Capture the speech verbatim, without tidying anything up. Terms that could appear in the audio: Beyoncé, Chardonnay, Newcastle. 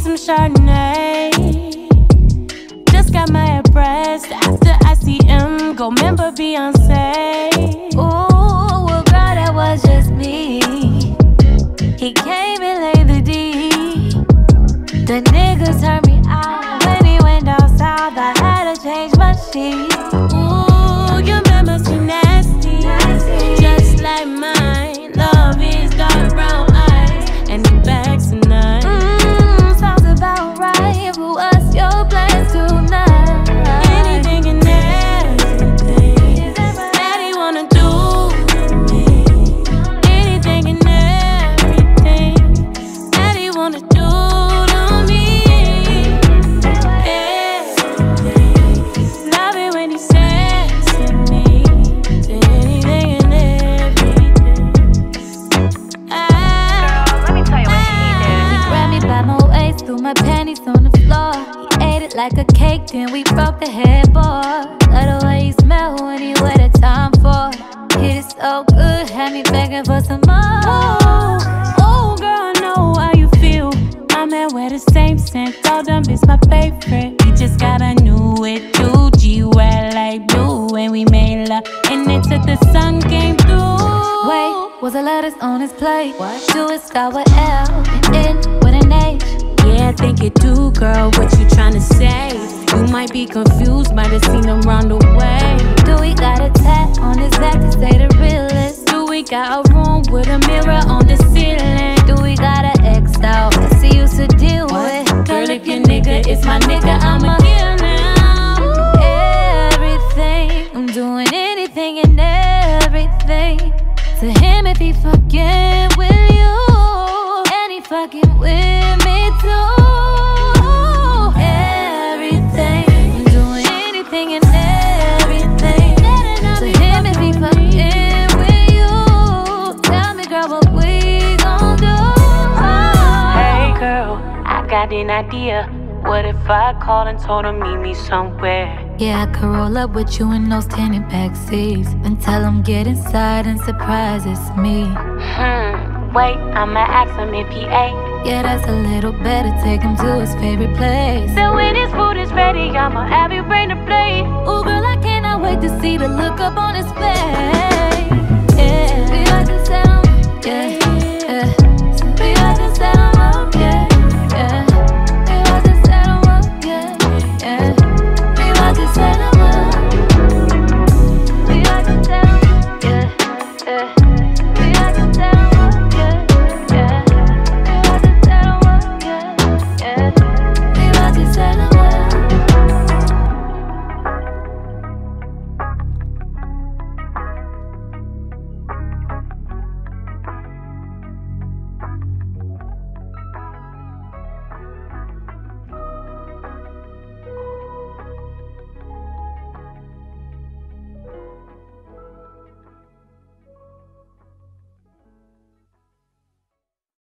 some Chardonnay. Just got my head pressed after I see him go. Remember Beyoncé? Ooh, well, girl, that was just me. He came and laid the D. The niggas turned me out when he went down south. I had to change my sheet. Ooh, your memories too nasty, nasty, just like mine. Love is dark brown eyes and the back's a nine. Mmm, sounds about right. Who was your plans tonight? Anything and everything that he wanna do to me. Anything and everything that he wanna do. My panties on the floor. He ate it like a cake, then we broke the headboard. Love the way he smelled when he went at time for. Hit it so good, had me begging for some more. Ooh, ooh, girl, I know how you feel. My man wear the same scent, all done is my favorite. He just got a new it too. G-Wag like blue, and we made love, and until the sun came through. Wait, was a lettuce on his plate? What? Do it start with L and end with an H? I think it do, girl, what you tryna say? You might be confused, might have seen him round the way. Do we got a tat on his back to say the realest? Do we got a room with a mirror on the ceiling? Do we got an ex out that's used to deal with? Girl, if your nigga is my nigga, I'ma kill now. Everything, I'm doing anything and everything to him if he fucking with you, and he fucking with me. Do everything, I'm doing anything and everything to him if he fucking with you. Tell me, girl, what we gon' do? Hey, girl, I got an idea. What if I called and told him meet me somewhere? Yeah, I could roll up with you in those tinted back seats and tell him get inside and surprise it's me. Hmm, wait, I'ma ask him if he ate. Yeah, that's a little better, take him to his favorite place. So when his food is ready, I'ma have you bring the plate. Ooh, girl, I cannot wait to see the look up on his face.